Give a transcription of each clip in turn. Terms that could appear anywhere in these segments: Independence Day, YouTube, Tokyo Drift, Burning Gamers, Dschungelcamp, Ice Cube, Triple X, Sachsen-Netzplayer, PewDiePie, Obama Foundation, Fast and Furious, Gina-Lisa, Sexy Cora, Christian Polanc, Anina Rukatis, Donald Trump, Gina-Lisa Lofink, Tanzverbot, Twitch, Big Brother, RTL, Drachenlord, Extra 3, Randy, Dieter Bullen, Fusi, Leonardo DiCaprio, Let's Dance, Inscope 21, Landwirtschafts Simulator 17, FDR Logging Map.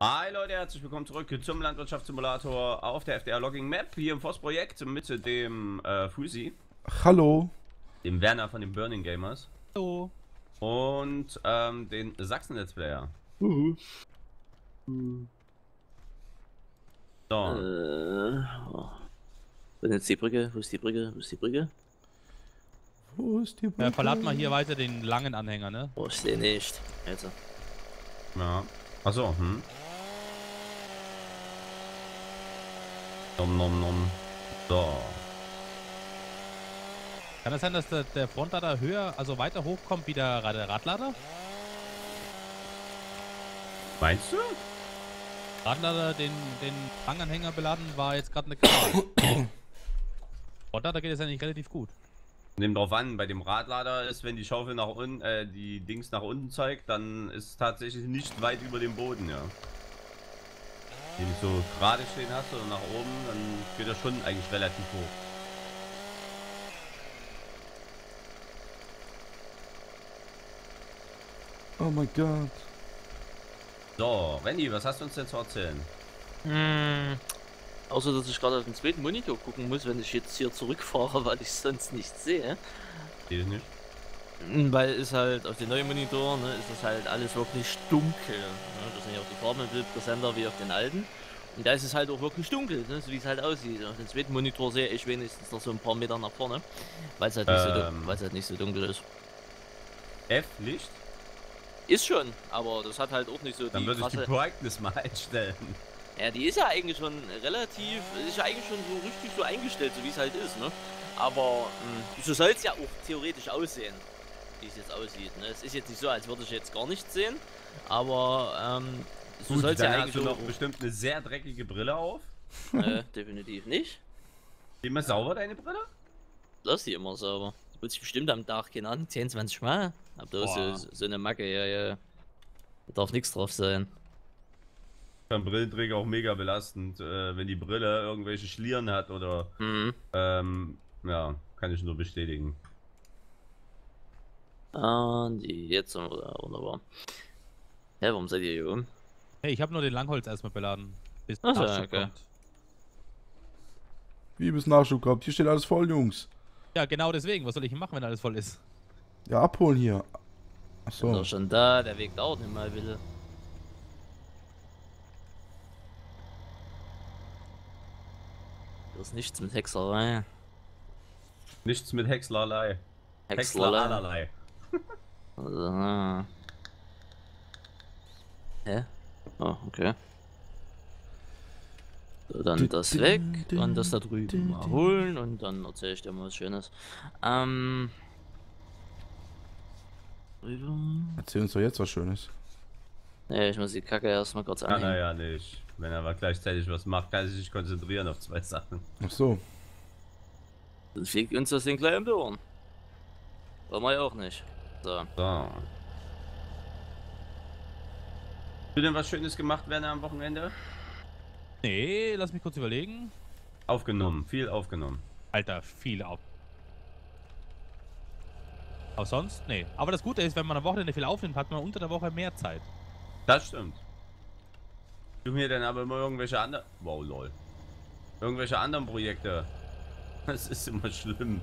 Hi Leute, herzlich willkommen zurück zum Landwirtschaftssimulator auf der FDR Logging Map hier im Forstprojekt mit dem Fusi. Hallo. Dem Werner von den Burning Gamers. Hallo. Und den Sachsen-Netzplayer. So. Oh. Wo ist jetzt die Brücke? Wo ist die Brücke? Wo ist die Brücke? Wo ist die Brücke? Ja, verladen mal hier weiter den langen Anhänger, ne? Wo ist der nicht? Also. Ja. Achso, hm. Nom nom nom. So. Kann das sein, dass der Frontlader höher, also weiter hochkommt wie der Radlader? Meinst du? Radlader, den Fanganhänger beladen, war jetzt gerade eine Karte. Frontlader geht jetzt eigentlich relativ gut. Nimm drauf an, bei dem Radlader ist, wenn die Schaufel nach unten, die Dings nach unten zeigt, dann ist es tatsächlich nicht weit über dem Boden, ja. Wenn du so gerade stehen hast oder nach oben, dann geht das schon eigentlich relativ hoch. Oh mein Gott. So, Randy, was hast du uns denn zu erzählen? Außer, dass ich gerade auf den zweiten Monitor gucken muss, wenn ich jetzt hier zurückfahre, weil ich sonst nicht sehe. Sehe ich nicht. Weil ist halt auf den neuen Monitor, ne, ist das halt alles wirklich dunkel. Ne? Das sind ja auch die Farben im Bild präsenter wie auf den alten. Und da ist es halt auch wirklich dunkel, ne, so wie es halt aussieht. Auf den zweiten Monitor sehe ich wenigstens noch so ein paar Meter nach vorne, weil es halt, halt nicht so dunkel ist. F-Licht? Ist schon, aber das hat halt auch nicht so dann die würde ich die Brightness mal einstellen. Ja, die ist ja eigentlich schon relativ, ist ja eigentlich schon so richtig so eingestellt, so wie es halt ist, ne? Aber so soll es ja auch theoretisch aussehen, wie es jetzt aussieht, ne? Es ist jetzt nicht so, als würde ich jetzt gar nichts sehen, aber so soll es ja eigentlich auch... bestimmt eine sehr dreckige Brille auf. Definitiv nicht. Immer sauber deine Brille? Lass die immer sauber. Du willst bestimmt am Tag, keine Ahnung, 10, 20 Mal. Hab da so eine Macke, ja. Da darf nichts drauf sein. Beim Brillenträger auch mega belastend, wenn die Brille irgendwelche Schlieren hat oder ja, kann ich nur bestätigen. Und jetzt sind wir da, wunderbar. Ja, warum seid ihr hier oben? Hey, ich habe nur den Langholz erstmal beladen. Bis Nachschub kommt. Wie bis Nachschub kommt? Hier steht alles voll, Jungs. Ja, genau deswegen. Was soll ich machen, wenn alles voll ist? Ja, abholen hier. Achso. Ist doch schon da, der Weg dauert nicht mal, bitte. Das ist nichts mit Hexerei. Nichts mit Hexlerlei. Hexlerlei. Hä? Ja. Oh, okay. So, dann das weg und das da drüben mal holen und dann erzähle ich dir mal was Schönes. Erzähl uns doch jetzt was Schönes. Nee, ich muss die Kacke erstmal kurz anhängen. Kann er ja nicht. Wenn er aber gleichzeitig was macht, kann er sich nicht konzentrieren auf zwei Sachen. Ach so. Dann fliegt uns das Ding gleich um die Ohren. Wollen wir ja auch nicht. So. So. Hast du denn was Schönes gemacht, Werner, am Wochenende? Nee, lass mich kurz überlegen. Aufgenommen, viel aufgenommen. Alter, viel auf. Auch sonst? Nee. Aber das Gute ist, wenn man am Wochenende viel aufnimmt, hat man unter der Woche mehr Zeit. Das stimmt. Du mir dann aber immer irgendwelche anderen... Wow, lol. Irgendwelche anderen Projekte. Das ist immer schlimm.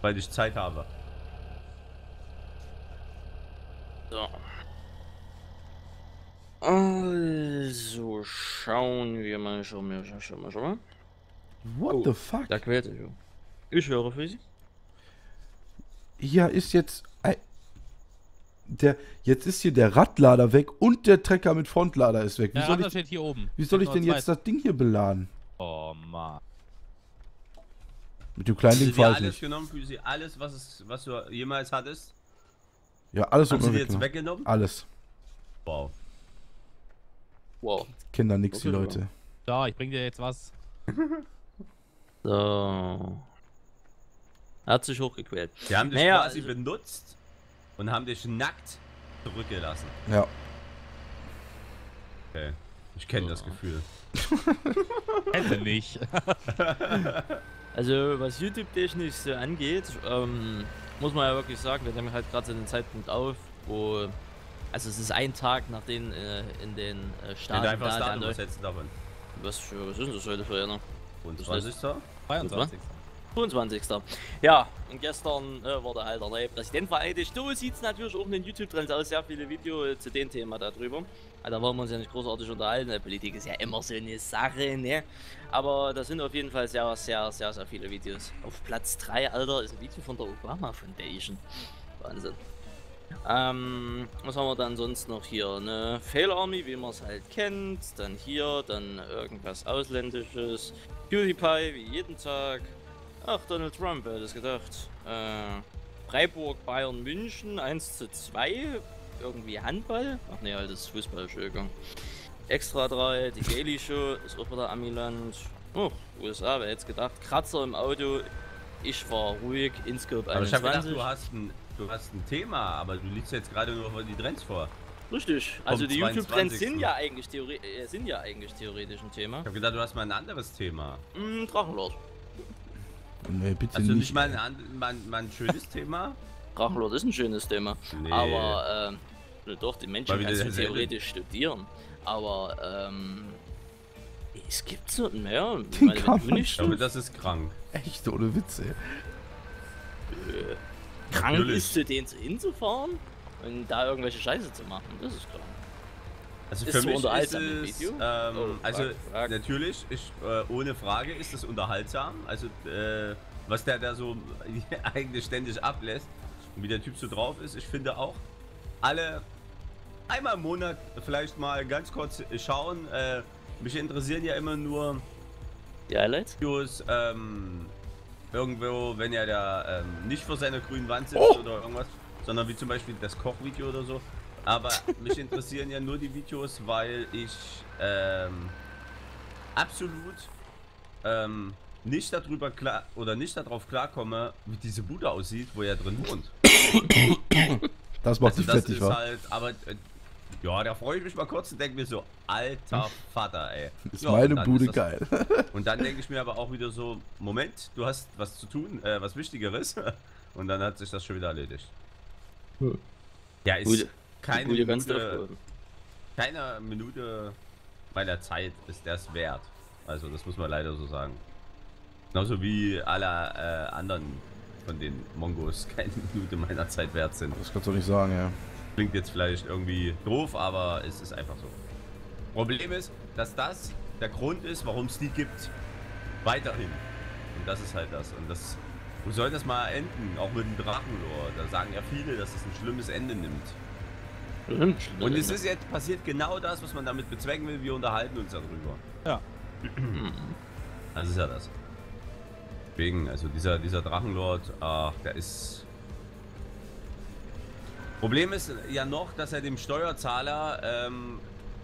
Weil ich Zeit habe. So. Also, schauen wir mal. Schauen wir mal. What the fuck? Da quält er. Ich höre für Sie. Hier ist jetzt... jetzt ist hier der Radlader weg und der Trecker mit Frontlader ist weg. Wie soll ich, steht hier oben. Wie soll ich denn jetzt das Ding hier beladen? Oh Mann. Mit dem kleinen Ding fahr ich nicht. Hast du dir alles genommen, Füßi? Alles, was du jemals hattest? Ja, alles. Hast du dir jetzt weggenommen? Alles. Wow. Wow. Kinder nix, okay, die Leute. Da, ich bring dir jetzt was. So. Hat sich hochgequält. Die haben dich quasi benutzt. Und haben dich nackt zurückgelassen. Ja. Okay. Ich kenne das Gefühl. Hätte nicht. Also was YouTube-technisch so angeht, muss man ja wirklich sagen, wir nehmen halt gerade so einen Zeitpunkt auf, wo Also es ist ein Tag, nachdem in den Staaten... Ja, einfach Staaten übersetzen darf man. Was ist das heute für einer? 25. 22. 25. Ja, und gestern wurde halt der neue Präsident vereidigt. So sieht es natürlich auch in den YouTube-Trends aus. Sehr viele Videos zu dem Thema darüber. Also, da wollen wir uns ja nicht großartig unterhalten. Politik ist ja immer so eine Sache, ne? Aber da sind auf jeden Fall sehr viele Videos. Auf Platz 3, Alter, ist ein Video von der Obama Foundation. Wahnsinn. Was haben wir dann sonst noch hier? Eine Fail-Army, wie man es halt kennt. Dann hier, dann irgendwas Ausländisches. PewDiePie, wie jeden Tag. Ach, Donald Trump, wer hätte es gedacht. Freiburg, Bayern, München, 1:2. Irgendwie Handball? Ach ne, halt, das ist Fußball, Entschuldigung. Extra 3, die Daily Show, ist auch wieder Amiland. Oh, USA, wer hätte es gedacht. Kratzer im Auto, ich war ruhig, Inscope 21. Aber ich hab gedacht, du hast ein Thema, aber du liest jetzt gerade nur die Trends vor. Richtig, also die YouTube-Trends sind ja eigentlich theoretisch ein Thema. Ich hab gedacht, du hast mal ein anderes Thema. Drachenlord. Nee, bitte also nicht mal ein schönes Thema? Drachenlord ist ein schönes Thema, nee. Aber doch, den Menschen kannst du theoretisch studieren, aber es gibt so, naja, aber das ist krank. Echt, ohne Witze. Krank ist zu denen hinzufahren und da irgendwelche Scheiße zu machen, das ist krank. Also für mich ist es, also natürlich, ohne Frage ist es unterhaltsam, also was der da so eigentlich ständig ablässt und wie der Typ so drauf ist. Ich finde auch, alle einmal im Monat vielleicht mal ganz kurz schauen, mich interessieren ja immer nur die Highlights, Videos, irgendwo, wenn er da nicht vor seiner grünen Wand sitzt oder irgendwas, sondern wie zum Beispiel das Kochvideo oder so. Aber mich interessieren ja nur die Videos, weil ich absolut nicht darüber klar oder nicht darauf klarkomme, wie diese Bude aussieht, wo er drin wohnt. Das macht also, das fertig, ist halt, aber ja, da freue ich mich mal kurz und denke mir so, alter Vater, ey. Ist ja, meine Bude ist geil. Und dann denke ich mir aber auch wieder so, Moment, du hast was zu tun, was Wichtigeres. Und dann hat sich das schon wieder erledigt. Ja, ist Bude. Keine Minute meiner Zeit ist das wert. Also das muss man leider so sagen. Genauso wie alle anderen von den Mongos keine Minute meiner Zeit wert sind. Das kannst du nicht sagen, ja. Klingt jetzt vielleicht irgendwie doof, aber es ist einfach so. Problem ist, dass das der Grund ist, warum es die gibt. Weiterhin. Und das ist halt das. Und das, wo soll das mal enden? Auch mit dem Drachenlord. Da sagen ja viele, dass es ein schlimmes Ende nimmt. Und es ist jetzt passiert genau das, was man damit bezwecken will. Wir unterhalten uns darüber. Ja. Das ist ja das. Deswegen, also dieser Drachenlord, ach, der ist... Problem ist ja noch, dass er dem Steuerzahler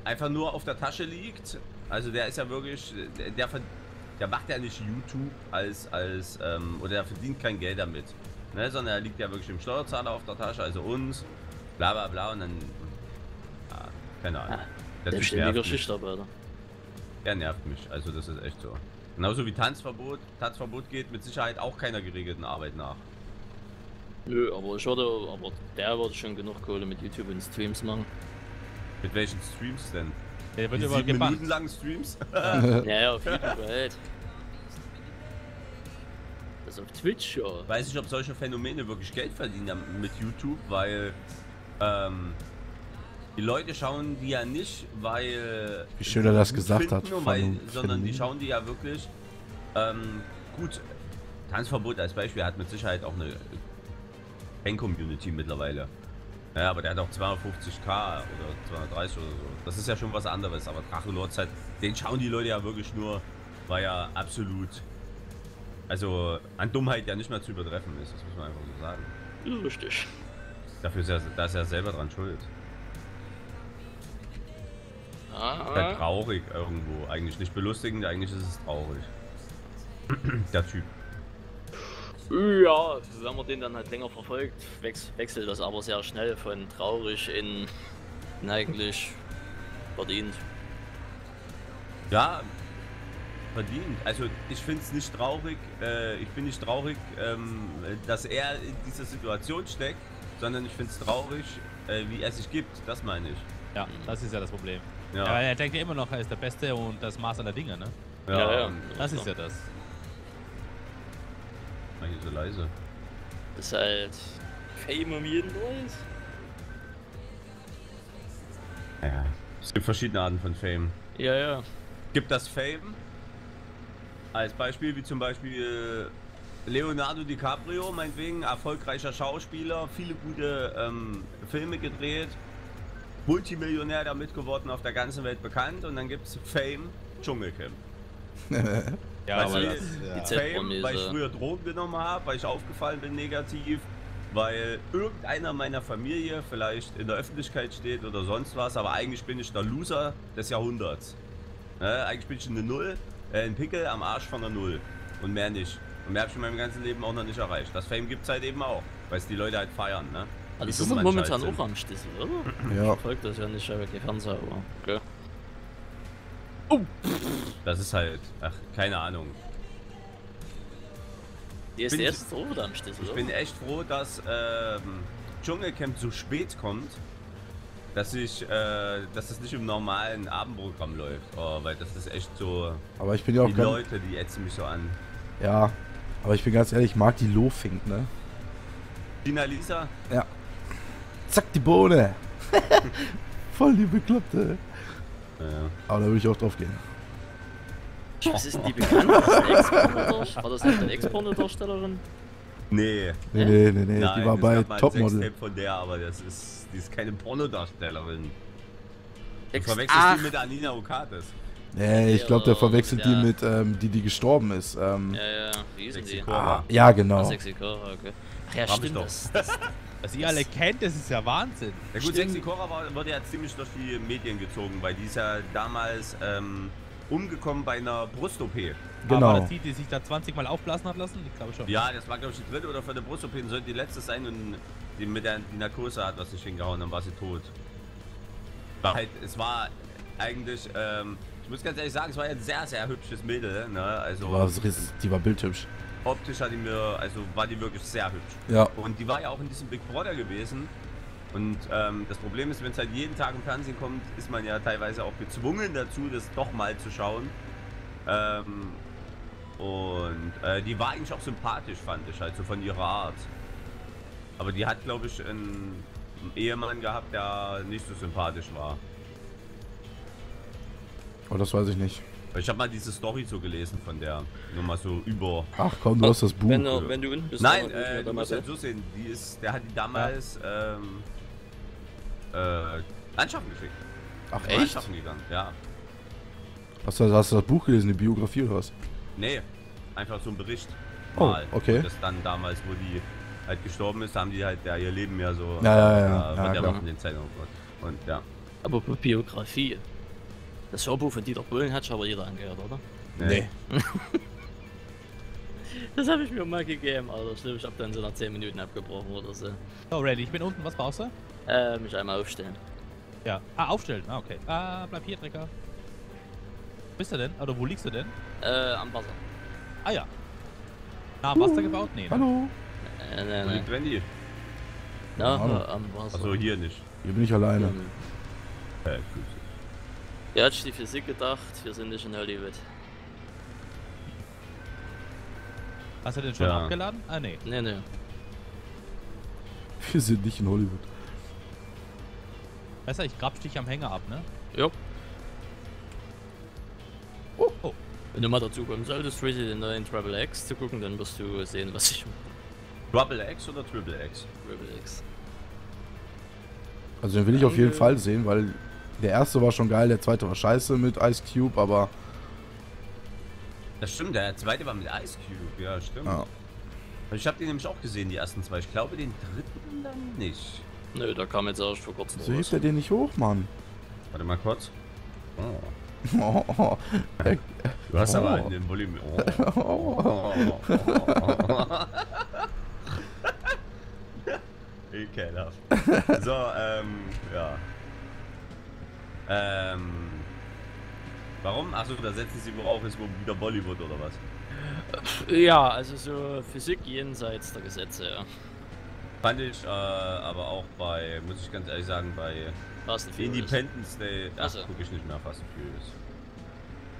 einfach nur auf der Tasche liegt. Also der ist ja wirklich... Der macht ja nicht YouTube oder der verdient kein Geld damit. Ne? Sondern er liegt ja wirklich dem Steuerzahler auf der Tasche, also uns. Bla bla bla und dann. Ah, keine Ahnung. Das ist ständiger Schichtarbeiter. Der nervt mich, also das ist echt so. Genauso wie Tanzverbot. Tanzverbot geht mit Sicherheit auch keiner geregelten Arbeit nach. Nö, aber der wird schon genug Kohle mit YouTube und Streams machen. Mit welchen Streams denn? Ja, der wird über 7 Minuten lang Streams? Ja, auf jeden Fall. Das auf Twitch, ja. Weiß nicht, ob solche Phänomene wirklich Geld verdienen mit YouTube, weil. Die Leute schauen die ja nicht, weil... Wie schön er das gesagt hat. Sondern die schauen die ja wirklich... gut, Tanzverbot als Beispiel hat mit Sicherheit auch eine Fan-Community mittlerweile. Ja, aber der hat auch 250k oder 230 oder so. Das ist ja schon was anderes, aber Drachenlord halt, den schauen die Leute ja wirklich nur, weil er absolut... Also an Dummheit ja nicht mehr zu übertreffen ist, das muss man einfach so sagen. Ja, richtig. Dafür ist er selber dran schuld. Ist ja traurig irgendwo. Eigentlich nicht belustigend, eigentlich ist es traurig. Der Typ. Ja, wenn man den dann halt länger verfolgt, wechselt das aber sehr schnell von traurig in eigentlich verdient. Ja, verdient. Also ich finde es nicht traurig, ich bin nicht traurig, dass er in dieser Situation steckt. sondern ich finde es traurig, wie es sich gibt. Das meine ich. Ja, das ist ja das Problem. Ja. Ja, weil er denkt ja immer noch, er ist der Beste und das Maß aller Dinge, ne? Ja, ja, ja. Das ist ja das. Mach hier so leise. Das ist halt Fame um jeden Preis. Ja, es gibt verschiedene Arten von Fame. Ja, ja. Gibt das Fame als Beispiel, wie zum Beispiel Leonardo DiCaprio, meinetwegen, erfolgreicher Schauspieler, viele gute Filme gedreht, Multimillionär damit geworden, auf der ganzen Welt bekannt, und dann gibt es Fame Dschungelcamp. Ja, aber das, Fame, weil ich früher Drogen genommen habe, weil ich aufgefallen bin negativ, weil irgendeiner meiner Familie vielleicht in der Öffentlichkeit steht oder sonst was, aber eigentlich bin ich der Loser des Jahrhunderts. Eigentlich bin ich eine Null, ein Pickel am Arsch von der Null und mehr nicht. Und mehr habe ich in meinem ganzen Leben auch noch nicht erreicht. Das Fame gibt es halt eben auch, weil es die Leute halt feiern, ne? Also das ist momentan auch am Stissen, oder? Ja. Ich folge das ja nicht, aber kein Fernseher, aber... Okay. Oh. Das ist halt... Ach, keine Ahnung. Die ist erst so am Stissen, oder? Ich bin echt froh, dass Dschungelcamp so spät kommt, dass ich, dass das nicht im normalen Abendprogramm läuft, oh, weil das ist echt so... Aber ich bin ja auch... Die Leute, die ätzen mich so an. Ja, aber ich bin ganz ehrlich, ich mag die Lofink, ne? Gina-Lisa? Ja. Zack, die Bohne! Voll die Bekloppte. Ja, ja. Aber da würde ich auch drauf gehen. Was ist denn die Bekannte? War das nicht eine Ex-Porno-Darstellerin? Nee. Nee, nee, nee, nee. Nein, die war bei Topmodel. Sextape von der, aber das ist, die ist keine Pornodarstellerin. Du verwechselst die mit Anina Rukatis. Nee, ich glaube, der verwechselt die mit, die gestorben ist. Ja, ja, wie ist Sexy Cora. Ja, genau. Sexy Cora, okay. Ach ja, stimmt. Was ihr alle kennt, das ist ja Wahnsinn. Ja gut, Sexy Cora wurde ja ziemlich durch die Medien gezogen, weil die ist ja damals umgekommen bei einer Brust-OP. Genau. Aber das die sich da 20 Mal aufblasen hat lassen? Ich glaube schon. Ja, das war glaube ich die dritte oder für eine Brust-OP, dann sollte die letzte sein und die mit der Narkose hat was nicht hingehauen, dann war sie tot. War halt, es war eigentlich, ich muss ganz ehrlich sagen, es war ja ein sehr, sehr hübsches Mädel, ne? Also, die war bildhübsch. Optisch hat die mir, also war die wirklich sehr hübsch. Ja. Und die war ja auch in diesem Big Brother gewesen. Und das Problem ist, wenn es halt jeden Tag im Fernsehen kommt, ist man ja teilweise auch gezwungen dazu, das doch mal zu schauen. Die war eigentlich auch sympathisch, fand ich, halt so von ihrer Art. Aber die hat, glaube ich, einen Ehemann gehabt, der nicht so sympathisch war. Oh, das weiß ich nicht. Ich habe mal diese Story so gelesen von der, nur mal so über... Ach komm, du hast das Buch. Wenn du unten bist... Nein, du musst halt so sehen, die ist, der hat die damals, ja. Anschaffen geschickt. Ach echt? Anschaffen gegangen, ja. Hast du das Buch gelesen, die Biografie oder was? Nee, einfach so ein Bericht. Mal. Oh, okay. Und das dann damals, wo die halt gestorben ist, haben die halt ja, ihr Leben ja so... Ja, ja, ja. Ja, ja, ja. In den Zeitungen. Und ja. Aber Biografie... Das Showbuch von Dieter Bullen hat schon aber jeder angehört, oder? Nee. Das habe ich mir mal gegeben, Alter. Schlimm, ich habe dann so nach 10 Minuten abgebrochen oder so. Oh, ready, ich bin unten. Was brauchst du? Mich einmal aufstellen. Ja. Ah, aufstellen. Ah, okay. Ah, bleib hier, Drecker. Bist du denn? Oder wo liegst du denn? Am Wasser. Ah, ja. Na, am Wasser gebaut? Nee. Ne? Hallo. Nee, nee. Liegt Wendy? Na, hallo. Am Wasser. Also hier nicht. Hier bin ich alleine. Gut. Er hat sich die Physik gedacht, wir sind nicht in Hollywood. Hast du den schon abgeladen? Ah, nee. Nee, nee. Wir sind nicht in Hollywood. Besser, ich grabst dich am Hänger ab, ne? Jo. Oh, oh. Wenn du mal dazu kommen solltest, den neuen Triple X zu gucken, dann wirst du sehen, was ich... Triple X oder Triple X? Triple X. Also den will ich auf jeden Fall sehen, weil... Der erste war schon geil, der zweite war scheiße mit Ice Cube, aber... Das stimmt, der zweite war mit Ice Cube, ja stimmt. Ja. Ich habe den nämlich auch gesehen, die ersten zwei. Ich glaube den dritten dann nicht. Nö, da kam jetzt erst vor kurzem. So hebt er den nicht hoch, Mann. Warte mal kurz. Oh. Oh. Du hast aber in den Volumen... Oh. Oh. Oh. Oh. Oh. Ekelhaft. So, ja. Warum? Achso, da setzen sie wohl auf, ist wohl wieder Bollywood oder was? Ja, also so Physik jenseits der Gesetze, ja. Fand ich, aber auch bei, muss ich ganz ehrlich sagen, bei Fast and Independence Day, da also gucke ich nicht mehr Fast and Furious.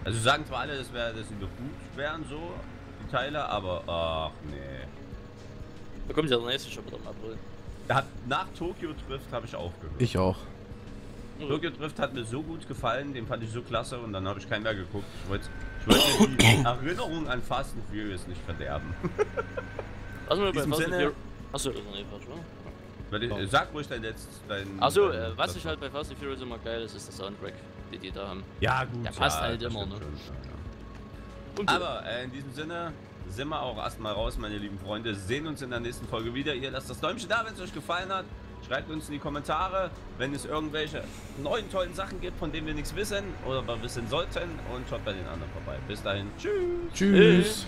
Also sagen zwar alle, das wäre, dass sie noch gut wären, so, die Teile, aber ach nee. Da kommt ja der nächste schon wieder im April. Nach Tokyo Drift habe ich aufgehört. Ich auch. Tokyo Drift hat mir so gut gefallen, den fand ich so klasse und dann habe ich keinen mehr geguckt. Ich wollte die Erinnerung an Fast and Furious nicht verderben. Also bei Fast and Furious. Achso, das ist nicht falsch, oder? Sag ruhig dein letztes. Achso, was ich halt bei Fast and Furious immer geil ist, ist der Soundtrack, den die da haben. Ja, gut. Der passt halt immer, ne? Schon, ja. Aber in diesem Sinne sind wir auch erstmal raus, meine lieben Freunde. Sehen uns in der nächsten Folge wieder. Ihr lasst das Däumchen da, wenn es euch gefallen hat. Schreibt uns in die Kommentare, wenn es irgendwelche neuen tollen Sachen gibt, von denen wir nichts wissen oder wir wissen sollten. Und schaut bei den anderen vorbei. Bis dahin. Tschüss. Tschüss.